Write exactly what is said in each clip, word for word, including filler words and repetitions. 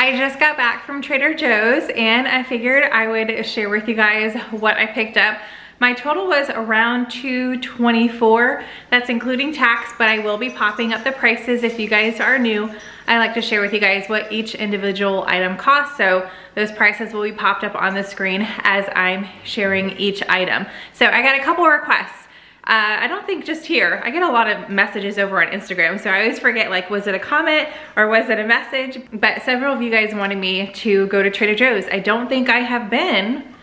I just got back from Trader Joe's and I figured I would share with you guys what I picked up. My total was around two twenty-four. That's including tax, but I will be popping up the prices if you guys are new. I like to share with you guys what each individual item costs, so those prices will be popped up on the screen as I'm sharing each item. So I got a couple requests. Uh, I don't think just here. I get a lot of messages over on Instagram, so I always forget, like, was it a comment or was it a message? But several of you guys wanted me to go to Trader Joe's. I don't think I have been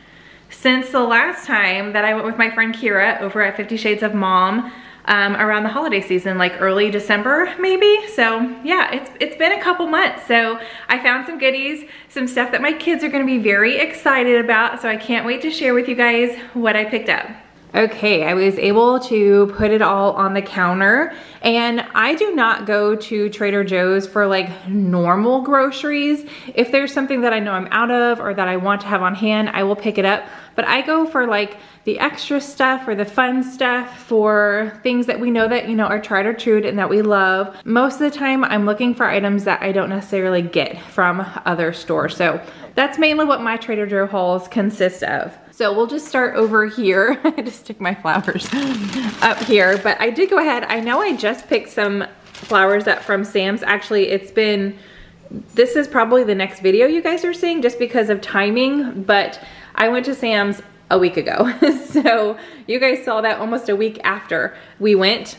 since the last time that I went with my friend Kira over at Fifty Shades of Mom um, around the holiday season, like early December maybe. So yeah, it's, it's been a couple months. So I found some goodies, some stuff that my kids are gonna be very excited about. So I can't wait to share with you guys what I picked up. Okay, I was able to put it all on the counter, and I do not go to Trader Joe's for like normal groceries. If there's something that I know I'm out of or that I want to have on hand, I will pick it up. But I go for like the extra stuff or the fun stuff, for things that we know that, you know, are tried or true and that we love. Most of the time I'm looking for items that I don't necessarily get from other stores. So that's mainly what my Trader Joe hauls consist of. So we'll just start over here. I just took my flowers up here, but I did go ahead. I know I just picked some flowers up from Sam's. Actually, it's been, this is probably the next video you guys are seeing just because of timing, but I went to Sam's a week ago. So you guys saw that almost a week after we went.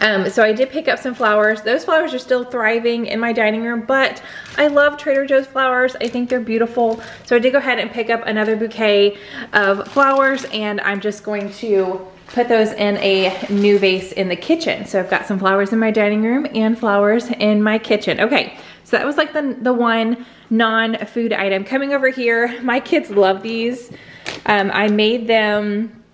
Um, so I did pick up some flowers. Those flowers are still thriving in my dining room, but I love Trader Joe's flowers. I think they're beautiful. So I did go ahead and pick up another bouquet of flowers, and I'm just going to put those in a new vase in the kitchen. So I've got some flowers in my dining room and flowers in my kitchen. Okay, so that was like the, the one non-food item. Coming over here, my kids love these. Um, I made them,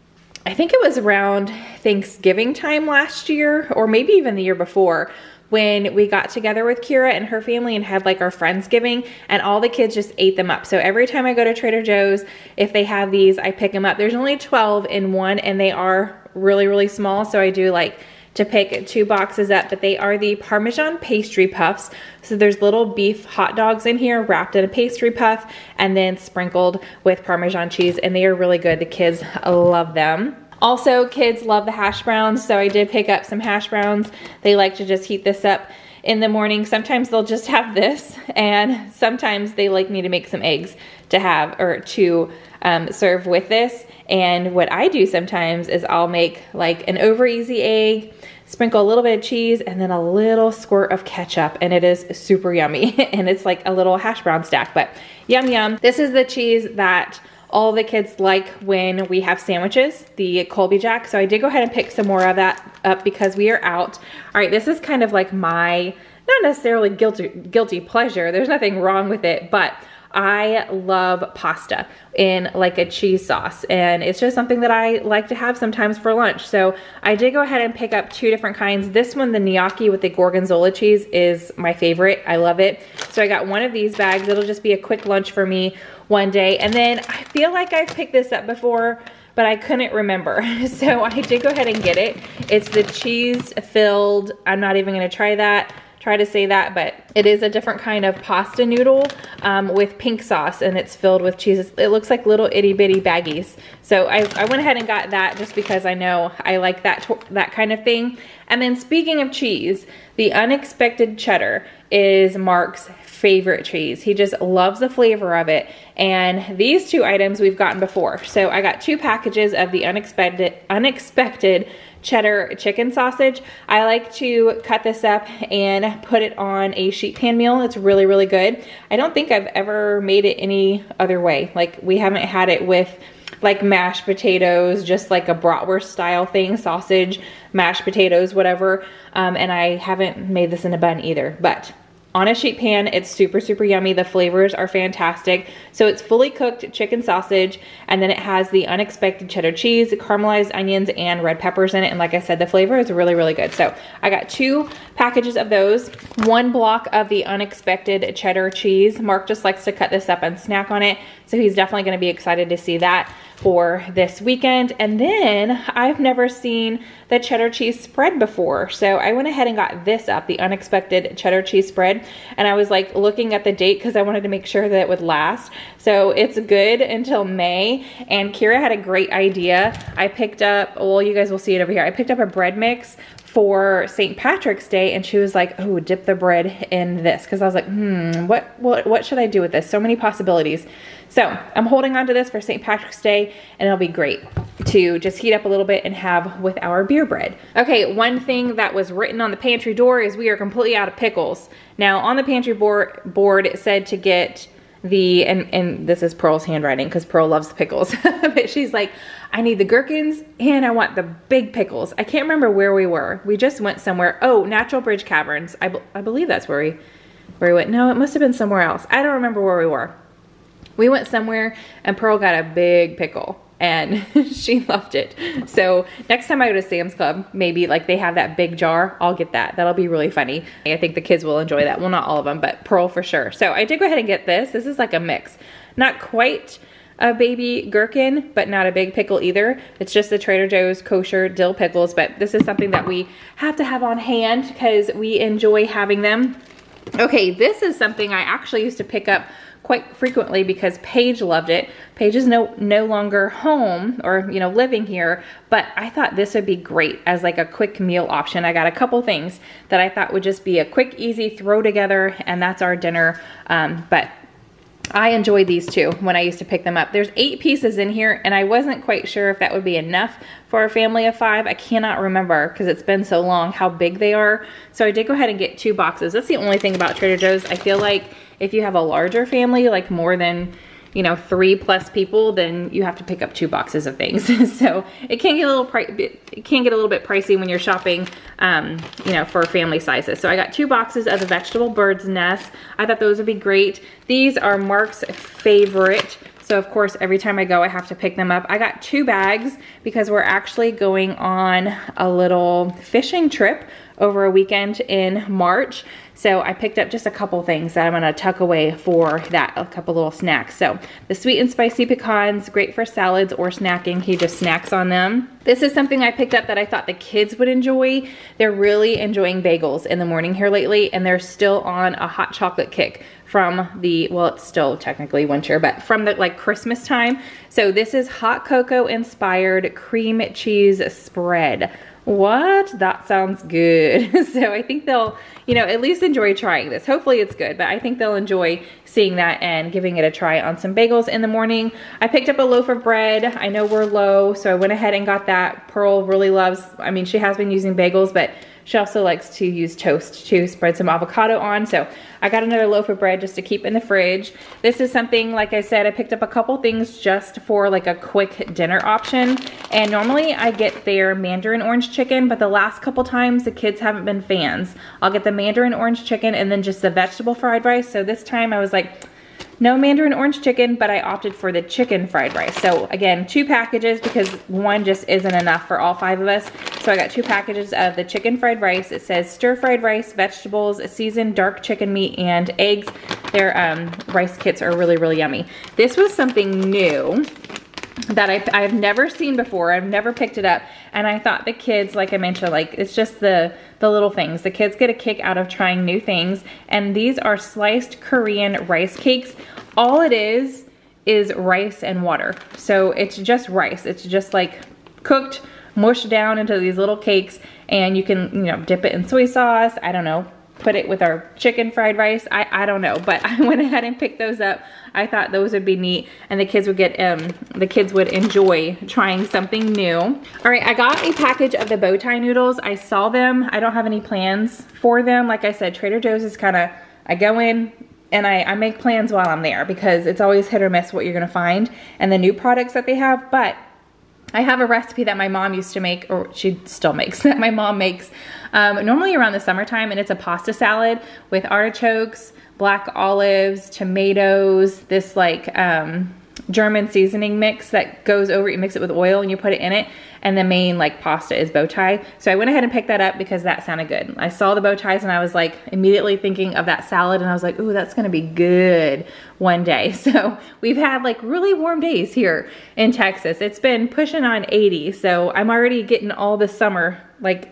I think it was around Thanksgiving time last year, or maybe even the year before, when we got together with Kira and her family and had like our Friendsgiving, and all the kids just ate them up. So every time I go to Trader Joe's, if they have these, I pick them up. There's only twelve in one, and they are really, really small. So I do like to pick two boxes up, but they are the Parmesan pastry puffs. So there's little beef hot dogs in here wrapped in a pastry puff and then sprinkled with Parmesan cheese, and they are really good. The kids love them. Also, kids love the hash browns, so I did pick up some hash browns. They like to just heat this up in the morning. Sometimes they'll just have this, and sometimes they like me to make some eggs to have or to um, serve with this. And what I do sometimes is I'll make like an over easy egg, sprinkle a little bit of cheese, and then a little squirt of ketchup, and it is super yummy. And it's like a little hash brown stack, but yum yum. This is the cheese that all the kids like when we have sandwiches, the Colby Jack. So I did go ahead and pick some more of that up because we are out. All right, this is kind of like my, not necessarily guilty, guilty pleasure. There's nothing wrong with it, but I love pasta in like a cheese sauce, and it's just something that I like to have sometimes for lunch. So I did go ahead and pick up two different kinds. This one, the gnocchi with the gorgonzola cheese, is my favorite. I love it. So I got one of these bags. It'll just be a quick lunch for me one day. And then I feel like I've picked this up before, but I couldn't remember. So I did go ahead and get it. It's the cheese filled, I'm not even gonna try that. Try to say that, but it is a different kind of pasta noodle um, with pink sauce, and it's filled with cheese. It looks like little itty bitty baggies. So I, I went ahead and got that just because I know I like that, that kind of thing. And then speaking of cheese, the unexpected cheddar is Mark's favorite cheese. He just loves the flavor of it. And these two items we've gotten before. So I got two packages of the unexpected, unexpected cheddar chicken sausage. I like to cut this up and put it on a sheet pan meal. It's really, really good. I don't think I've ever made it any other way. Like, we haven't had it with like mashed potatoes, just like a bratwurst style thing, sausage, mashed potatoes, whatever. Um, and I haven't made this in a bun either, but on a sheet pan, it's super, super yummy. The flavors are fantastic. So it's fully cooked chicken sausage, and then it has the unexpected cheddar cheese, caramelized onions, and red peppers in it. And like I said, the flavor is really, really good. So I got two packages of those, one block of the unexpected cheddar cheese. Mark just likes to cut this up and snack on it. So he's definitely gonna be excited to see that for this weekend. And then I've never seen the cheddar cheese spread before. So I went ahead and got this up, the unexpected cheddar cheese spread. and I was like looking at the date because I wanted to make sure that it would last. So it's good until May, and Kira had a great idea. I picked up, well, you guys will see it over here. I picked up a bread mix for Saint Patrick's Day, and she was like, oh, dip the bread in this. Cause I was like, hmm, what, what, what should I do with this? So many possibilities. So I'm holding on to this for Saint Patrick's Day, and it'll be great to just heat up a little bit and have with our beer bread. Okay, one thing that was written on the pantry door is we are completely out of pickles. Now on the pantry board, board it said to get the, and, and this is Pearl's handwriting because Pearl loves pickles, but she's like, I need the gherkins and I want the big pickles. I can't remember where we were. We just went somewhere. Oh, Natural Bridge Caverns. I, be I believe that's where we, where we went. No, it must have been somewhere else. I don't remember where we were. We went somewhere and Pearl got a big pickle and she loved it. So next time I go to Sam's Club, maybe like they have that big jar, I'll get that. That'll be really funny. I think the kids will enjoy that. Well, not all of them, but Pearl for sure. So I did go ahead and get this. This is like a mix. Not quite a baby gherkin, but not a big pickle either. It's just the Trader Joe's kosher dill pickles, but this is something that we have to have on hand because we enjoy having them. Okay, this is something I actually used to pick up quite frequently because Paige loved it. Paige is no, no longer home or, you know, living here, but I thought this would be great as like a quick meal option. I got a couple things that I thought would just be a quick, easy throw together, and that's our dinner, um, but I enjoyed these too when I used to pick them up. There's eight pieces in here, and I wasn't quite sure if that would be enough for a family of five. I cannot remember because it's been so long how big they are. So I did go ahead and get two boxes. That's the only thing about Trader Joe's. I feel like if you have a larger family, like more than, you know, three plus people, then you have to pick up two boxes of things. So it can get a little it can get a little bit pricey when you're shopping, um, you know, for family sizes. So I got two boxes of the vegetable bird's nest. I thought those would be great. These are Mark's favorite. So of course, every time I go, I have to pick them up. I got two bags because we're actually going on a little fishing trip over a weekend in March. So I picked up just a couple things that I'm gonna tuck away for that, a couple little snacks. So the sweet and spicy pecans, great for salads or snacking. He just snacks on them. This is something I picked up that I thought the kids would enjoy. They're really enjoying bagels in the morning here lately, and they're still on a hot chocolate kick from the, well, it's still technically winter, but from the like Christmas time. So this is hot cocoa inspired cream cheese spread. What? That sounds good. So I think they'll, you know, at least enjoy trying this. Hopefully it's good, but I think they'll enjoy seeing that and giving it a try on some bagels in the morning. I picked up a loaf of bread. I know we're low, so I went ahead and got that. Pearl really loves, I mean, she has been using bagels, but she also likes to use toast to spread some avocado on. So I got another loaf of bread just to keep in the fridge. This is something, like I said, I picked up a couple things just for like a quick dinner option. And normally I get their mandarin orange chicken, but the last couple times the kids haven't been fans. I'll get the mandarin orange chicken and then just the vegetable fried rice. So this time I was like, no mandarin orange chicken, but I opted for the chicken fried rice. So again, two packages because one just isn't enough for all five of us. So I got two packages of the chicken fried rice. It says stir fried rice, vegetables, seasoned dark chicken meat, and eggs. Their um, rice kits are really, really yummy. This was something new that I've, I've never seen before. I've never picked it up. And I thought the kids, like I mentioned, like it's just the, the little things. The kids get a kick out of trying new things. And these are sliced Korean rice cakes. All it is, is rice and water. So it's just rice. It's just like cooked, mushed down into these little cakes. And you can, you know, dip it in soy sauce. I don't know. Put it with our chicken fried rice. I, I don't know, but I went ahead and picked those up. I thought those would be neat, and the kids would get, um, the kids would enjoy trying something new. All right, I got a package of the bow tie noodles. I saw them. I don't have any plans for them. Like I said, Trader Joe's is kind of, I go in and I, I make plans while I'm there because it's always hit or miss what you're gonna find and the new products that they have, but I have a recipe that my mom used to make, or she still makes, that my mom makes um, normally around the summertime, and it's a pasta salad with artichokes, black olives, tomatoes, this like um, German seasoning mix that goes over, you mix it with oil and you put it in it, and the main like pasta is bow tie. So I went ahead and picked that up because that sounded good. I saw the bow ties and I was like immediately thinking of that salad, and I was like, ooh, that's gonna be good one day. So we've had like really warm days here in Texas. It's been pushing on eighty, so I'm already getting all the summer like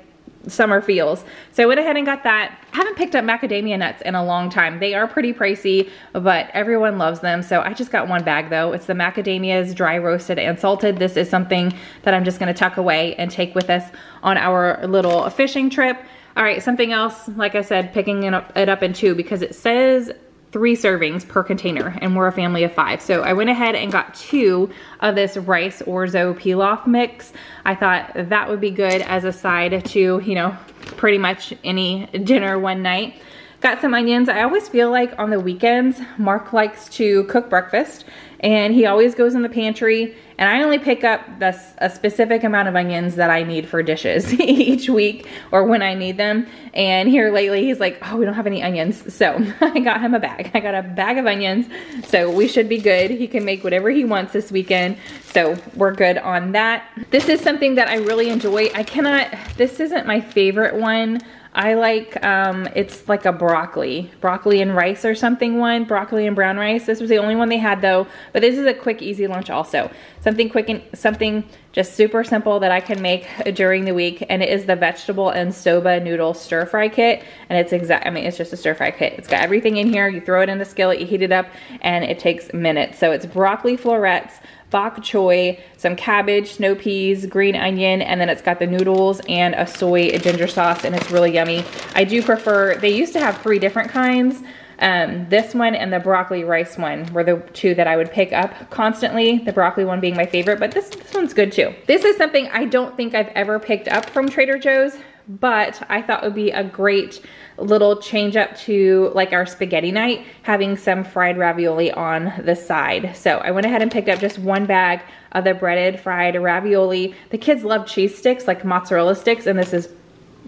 summer feels. So I went ahead and got that. I haven't picked up macadamia nuts in a long time. They are pretty pricey, but everyone loves them. So I just got one bag though. It's the macadamias, dry roasted and salted. This is something that I'm just gonna tuck away and take with us on our little fishing trip. All right, something else, like I said, picking it up, it up in two because it says three servings per container and we're a family of five. So I went ahead and got two of this rice orzo pilaf mix. I thought that would be good as a side to, you know, pretty much any dinner one night. Got some onions. I always feel like on the weekends, Mark likes to cook breakfast and he always goes in the pantry and I only pick up the, a specific amount of onions that I need for dishes each week or when I need them. And here lately he's like, oh, we don't have any onions. So I got him a bag. I got a bag of onions. So we should be good. He can make whatever he wants this weekend. So we're good on that. This is something that I really enjoy. I cannot, this isn't my favorite one. I like, um, it's like a broccoli, broccoli and rice or something one, broccoli and brown rice. This was the only one they had though, but this is a quick, easy lunch also. Something quick and something just super simple that I can make during the week. And it is the vegetable and soba noodle stir fry kit. And it's exact, I mean, it's just a stir fry kit. It's got everything in here. You throw it in the skillet, you heat it up and it takes minutes. So it's broccoli florets, bok choy, some cabbage, snow peas, green onion, and then it's got the noodles and a soy ginger sauce, and it's really yummy. I do prefer, they used to have three different kinds. Um, this one and the broccoli rice one were the two that I would pick up constantly, the broccoli one being my favorite, but this, this one's good too. This is something I don't think I've ever picked up from Trader Joe's, but I thought it would be a great little change up to like our spaghetti night, having some fried ravioli on the side. So I went ahead and picked up just one bag of the breaded fried ravioli. The kids love cheese sticks, like mozzarella sticks, and this is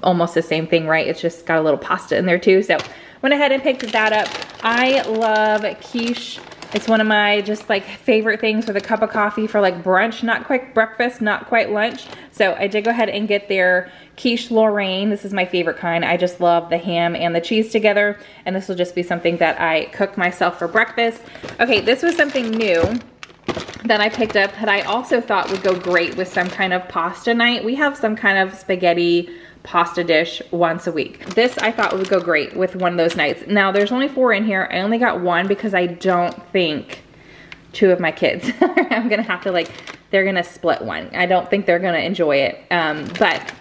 almost the same thing, right? It's just got a little pasta in there too. So went ahead and picked that up. I love quiche. It's one of my just like favorite things with a cup of coffee for like brunch, not quite breakfast, not quite lunch. So I did go ahead and get their quiche Lorraine. This is my favorite kind. I just love the ham and the cheese together. And this will just be something that I cook myself for breakfast. Okay, this was something new that I picked up that I also thought would go great with some kind of pasta night. We have some kind of spaghetti pasta dish once a week. This I thought would go great with one of those nights. Now there's only four in here. I only got one because I don't think two of my kids I'm gonna have to like, they're gonna split one. I don't think they're gonna enjoy it. Um, but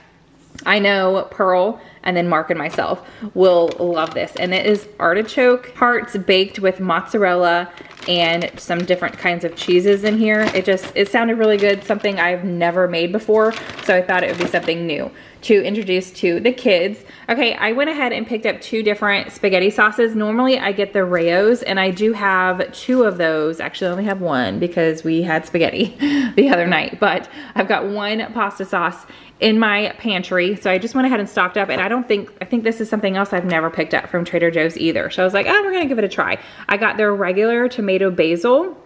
I know Pearl and then Mark and myself will love this. And it is artichoke hearts baked with mozzarella and some different kinds of cheeses in here. It just, it sounded really good, something I've never made before. So I thought it would be something new to introduce to the kids. Okay, I went ahead and picked up two different spaghetti sauces. Normally I get the Rao's and I do have two of those. Actually I only have one because we had spaghetti the other night, but I've got one pasta sauce in my pantry. So I just went ahead and stocked up, and I don't think, I think this is something else I've never picked up from Trader Joe's either. So I was like, oh, we're gonna give it a try. I got their regular tomato basil,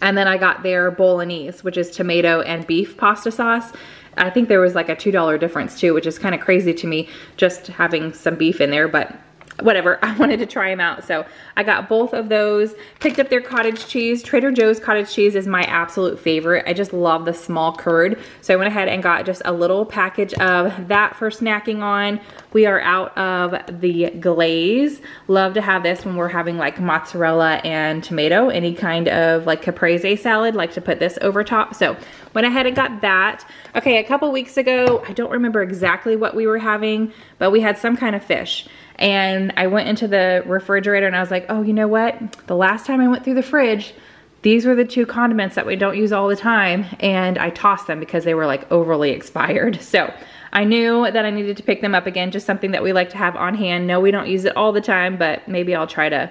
and then I got their bolognese, which is tomato and beef pasta sauce. I think there was like a two dollar difference too, which is kind of crazy to me just having some beef in there, but whatever, I wanted to try them out. So I got both of those, picked up their cottage cheese. Trader Joe's cottage cheese is my absolute favorite. I just love the small curd. So I went ahead and got just a little package of that for snacking on. We are out of the glaze. Love to have this when we're having like mozzarella and tomato, any kind of like caprese salad, like to put this over top. So went ahead and got that. Okay, a couple weeks ago, I don't remember exactly what we were having, but we had some kind of fish. And I went into the refrigerator and I was like, oh, you know what? The last time I went through the fridge, these were the two condiments that we don't use all the time. And I tossed them because they were like overly expired. So I knew that I needed to pick them up again, just something that we like to have on hand. No, we don't use it all the time, but maybe I'll try to,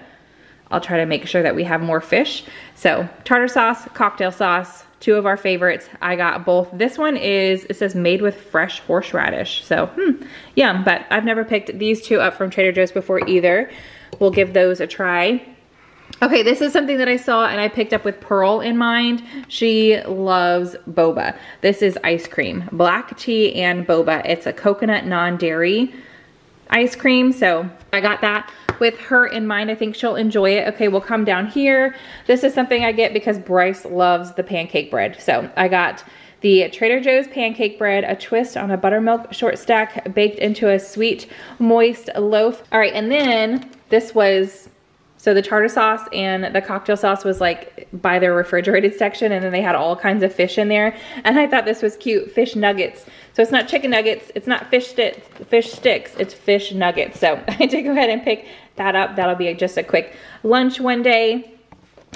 I'll try to make sure that we have more fish. So tartar sauce, cocktail sauce, two of our favorites. I got both. This one is, it says made with fresh horseradish. So, hmm, yum. But I've never picked these two up from Trader Joe's before either. We'll give those a try. Okay, this is something that I saw and I picked up with Pearl in mind. She loves boba. This is ice cream, black tea and boba. It's a coconut non-dairy ice cream. So I got that with her in mind. I think she'll enjoy it. Okay, we'll come down here. This is something I get because Bryce loves the pancake bread. So I got the Trader Joe's pancake bread, a twist on a buttermilk short stack baked into a sweet, moist loaf. All right, and then this was, so the tartar sauce and the cocktail sauce was like by their refrigerated section, and then they had all kinds of fish in there. And I thought this was cute, fish nuggets. So it's not chicken nuggets, it's not fish sticks, fish sticks, it's fish nuggets. So I did go ahead and pick that up. That'll be just a quick lunch one day.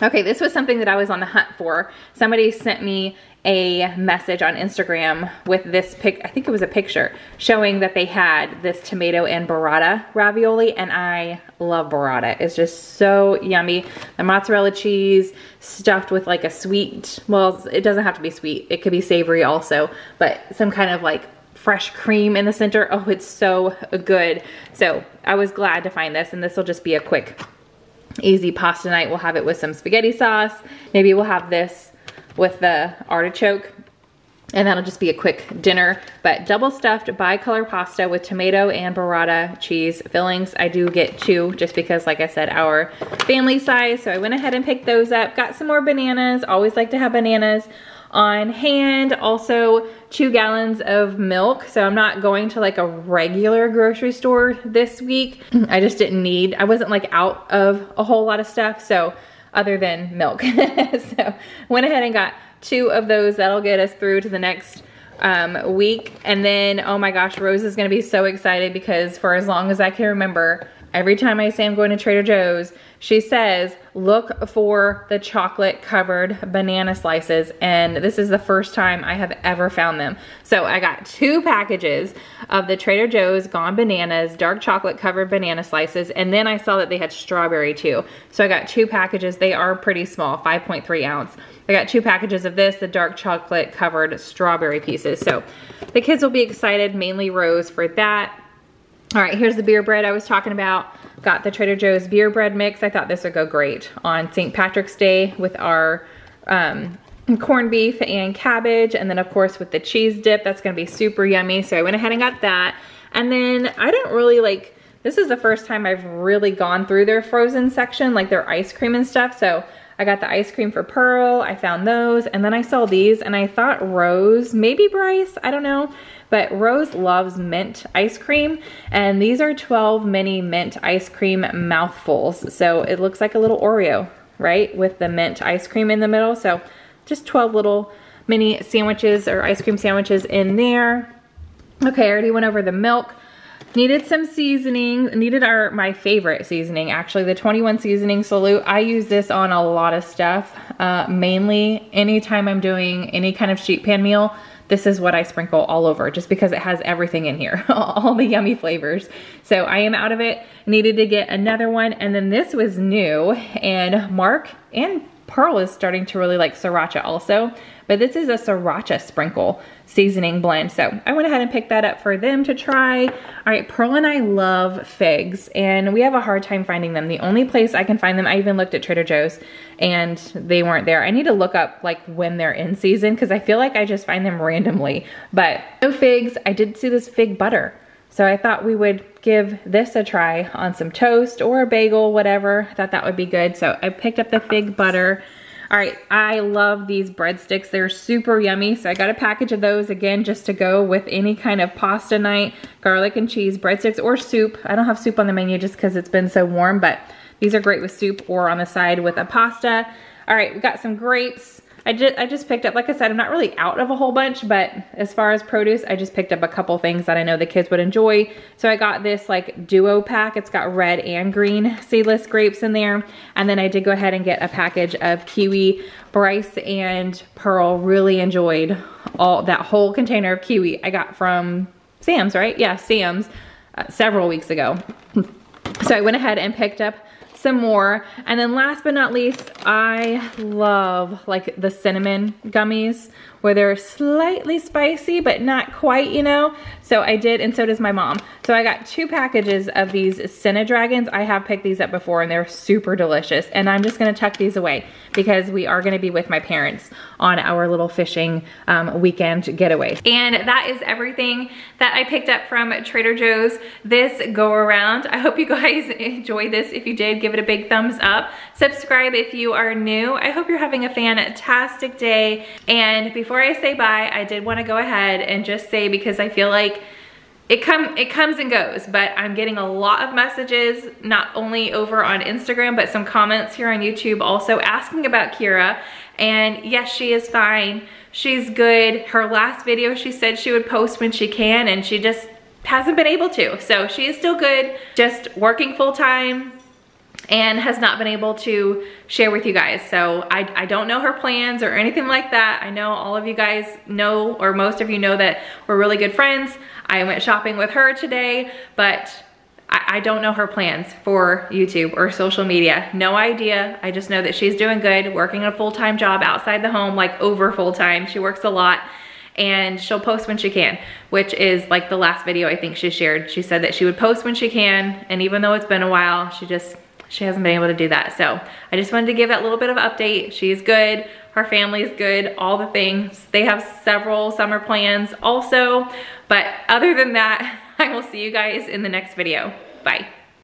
Okay, this was something that I was on the hunt for. Somebody sent me a message on Instagram with this pic, I think it was a picture, showing that they had this tomato and burrata ravioli, and I love burrata. It's just so yummy. The mozzarella cheese stuffed with like a sweet, well, it doesn't have to be sweet. It could be savory also, but some kind of like fresh cream in the center. Oh, it's so good. So I was glad to find this, and this will just be a quick, easy pasta night. We'll have it with some spaghetti sauce. Maybe we'll have this with the artichoke, and that'll just be a quick dinner. But double stuffed bi-color pasta with tomato and burrata cheese fillings. I do get two just because, like I said, our family size. So I went ahead and picked those up. Got some more bananas. Always like to have bananas on hand. Also two gallons of milk. So I'm not going to like a regular grocery store this week. I just didn't need, I wasn't like out of a whole lot of stuff. So other than milk. So went ahead and got two of those. That'll get us through to the next um, week. And then, oh my gosh, Rose is gonna be so excited because for as long as I can remember, every time I say I'm going to Trader Joe's, she says, look for the chocolate covered banana slices. And this is the first time I have ever found them. So I got two packages of the Trader Joe's Gone Bananas, dark chocolate covered banana slices. And then I saw that they had strawberry too. So I got two packages. They are pretty small, five point three ounce. I got two packages of this, the dark chocolate covered strawberry pieces. So the kids will be excited, mainly Rose, for that. All right, here's the beer bread I was talking about. Got the Trader Joe's beer bread mix. I thought this would go great on Saint Patrick's Day with our um, corned beef and cabbage. And then of course with the cheese dip, that's gonna be super yummy. So I went ahead and got that. And then I don't really like, this is the first time I've really gone through their frozen section, like their ice cream and stuff. So I got the ice cream for Pearl, I found those, and then I saw these, and I thought Rose, maybe Bryce, I don't know, but Rose loves mint ice cream, and these are twelve mini mint ice cream mouthfuls, so it looks like a little Oreo, right, with the mint ice cream in the middle, so just twelve little mini sandwiches or ice cream sandwiches in there. Okay, I already went over the milk. Needed some seasoning, needed our, my favorite seasoning, actually, the twenty-one Seasoning Salute. I use this on a lot of stuff, uh, mainly anytime I'm doing any kind of sheet pan meal, this is what I sprinkle all over just because it has everything in here, all the yummy flavors. So I am out of it, needed to get another one. And then this was new, and Mark and Pearl is starting to really like sriracha also, but this is a sriracha sprinkle seasoning blend. So I went ahead and picked that up for them to try. All right, Pearl and I love figs, and we have a hard time finding them. The only place I can find them, I even looked at Trader Joe's and they weren't there. I need to look up like when they're in season because I feel like I just find them randomly, but no figs. I did see this fig butter. So I thought we would give this a try on some toast or a bagel, whatever. I thought that would be good. So I picked up the fig butter. All right, I love these breadsticks. They're super yummy. So I got a package of those again, just to go with any kind of pasta night, garlic and cheese breadsticks or soup. I don't have soup on the menu just because it's been so warm, but these are great with soup or on the side with a pasta. All right, we got some grapes. I just, I just picked up, like I said, I'm not really out of a whole bunch, but as far as produce, I just picked up a couple things that I know the kids would enjoy. So I got this like duo pack. It's got red and green seedless grapes in there. And then I did go ahead and get a package of kiwi. Bryce and Pearl really enjoyed all that whole container of kiwi I got from Sam's, right? Yeah, Sam's uh, several weeks ago. So I went ahead and picked up some more. And then last but not least, I love like the cinnamon gummies where they're slightly spicy, but not quite, you know? So I did, and so does my mom. So I got two packages of these Cinedragons. I have picked these up before and they're super delicious. And I'm just gonna tuck these away because we are gonna be with my parents on our little fishing um, weekend getaway. And that is everything that I picked up from Trader Joe's this go around. I hope you guys enjoyed this. If you did, give give it a big thumbs up. Subscribe if you are new. I hope you're having a fantastic day. And before I say bye, I did want to go ahead and just say, because I feel like It, come, it comes and goes, but I'm getting a lot of messages, not only over on Instagram, but some comments here on YouTube also asking about Kira. And yes, she is fine. She's good. Her last video, she said she would post when she can, and she just hasn't been able to. So she is still good, just working full time, and has not been able to share with you guys. So I, I don't know her plans or anything like that. I know all of you guys know, or most of you know, that we're really good friends. I went shopping with her today, but I, I don't know her plans for YouTube or social media. No idea. I just know that she's doing good, working a full-time job outside the home, like over full-time. She works a lot, and she'll post when she can, which is like the last video I think she shared. She said that she would post when she can, and even though it's been a while, she just... she hasn't been able to do that. So I just wanted to give that little bit of update. She's good. Her family's good. All the things. They have several summer plans also. But other than that, I will see you guys in the next video. Bye.